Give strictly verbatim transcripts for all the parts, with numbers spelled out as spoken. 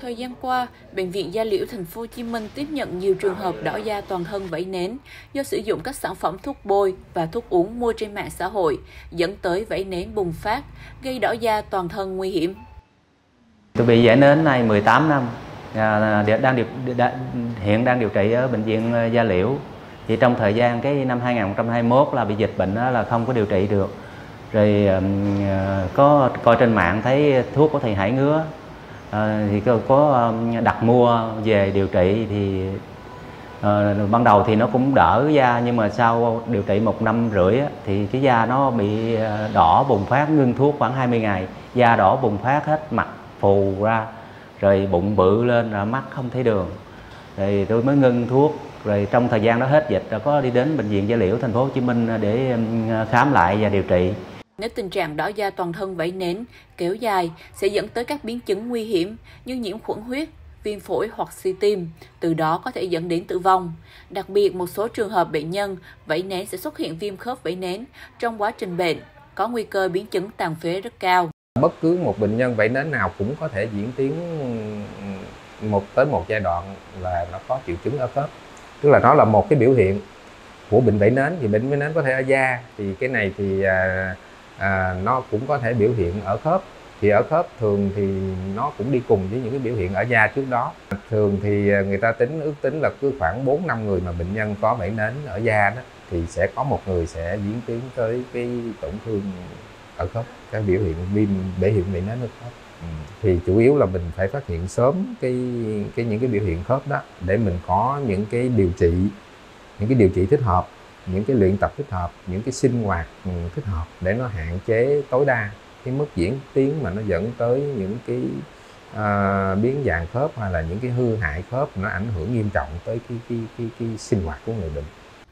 Thời gian qua, Bệnh viện Da liễu thành phố Hồ Chí Minh tiếp nhận nhiều trường hợp đỏ da toàn thân vẩy nến do sử dụng các sản phẩm thuốc bôi và thuốc uống mua trên mạng xã hội, dẫn tới vẩy nến bùng phát, gây đỏ da toàn thân nguy hiểm. Tôi bị vẩy nến này mười tám năm, đang điều, hiện đang điều trị ở Bệnh viện Da liễu. Thì trong thời gian cái năm hai nghìn không trăm hai mươi mốt là bị dịch bệnh là không có điều trị được. Rồi có coi trên mạng thấy thuốc của thầy Hải Ngứa, À, thì có đặt mua về điều trị thì à, ban đầu thì nó cũng đỡ da, nhưng mà sau điều trị một năm rưỡi á, thì cái da nó bị đỏ bùng phát, ngưng thuốc khoảng hai mươi ngày, da đỏ bùng phát hết mặt phù ra, rồi bụng bự lên, rồi mắt không thấy đường, rồi tôi mới ngưng thuốc. Rồi trong thời gian đó hết dịch đã có đi đến Bệnh viện Da liễu thành phố Hồ Chí Minh để khám lại và điều trị. Nếu tình trạng đỏ da toàn thân vẩy nến kéo dài sẽ dẫn tới các biến chứng nguy hiểm như nhiễm khuẩn huyết, viêm phổi hoặc suy tim, từ đó có thể dẫn đến tử vong. Đặc biệt, một số trường hợp bệnh nhân vẩy nến sẽ xuất hiện viêm khớp vẩy nến trong quá trình bệnh, có nguy cơ biến chứng tàn phế rất cao. Bất cứ một bệnh nhân vẩy nến nào cũng có thể diễn tiến một tới một giai đoạn là nó có triệu chứng ở khớp, tức là nó là một cái biểu hiện của bệnh vẩy nến. Thì bệnh vẩy nến có thể ở da, thì cái này thì à, À, nó cũng có thể biểu hiện ở khớp, thì ở khớp thường thì nó cũng đi cùng với những cái biểu hiện ở da trước đó. Thường thì người ta tính ước tính là cứ khoảng bốn năm người mà bệnh nhân có vẩy nến ở da đó, thì sẽ có một người sẽ diễn tiến tới cái tổn thương ở khớp, cái biểu hiện viêm biểu hiện vẩy nến ở khớp. Ừ. Thì chủ yếu là mình phải phát hiện sớm cái cái những cái biểu hiện khớp đó để mình có những cái điều trị, những cái điều trị thích hợp, những cái luyện tập thích hợp, những cái sinh hoạt thích hợp để nó hạn chế tối đa cái mức diễn tiến mà nó dẫn tới những cái uh, biến dạng khớp hay là những cái hư hại khớp, nó ảnh hưởng nghiêm trọng tới cái, cái, cái, cái sinh hoạt của người bệnh.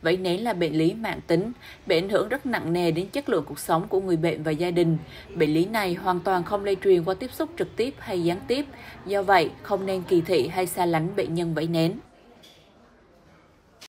Vẩy nến là bệnh lý mãn tính, bị ảnh hưởng rất nặng nề đến chất lượng cuộc sống của người bệnh và gia đình. Bệnh lý này hoàn toàn không lây truyền qua tiếp xúc trực tiếp hay gián tiếp, do vậy không nên kỳ thị hay xa lánh bệnh nhân vẩy nến.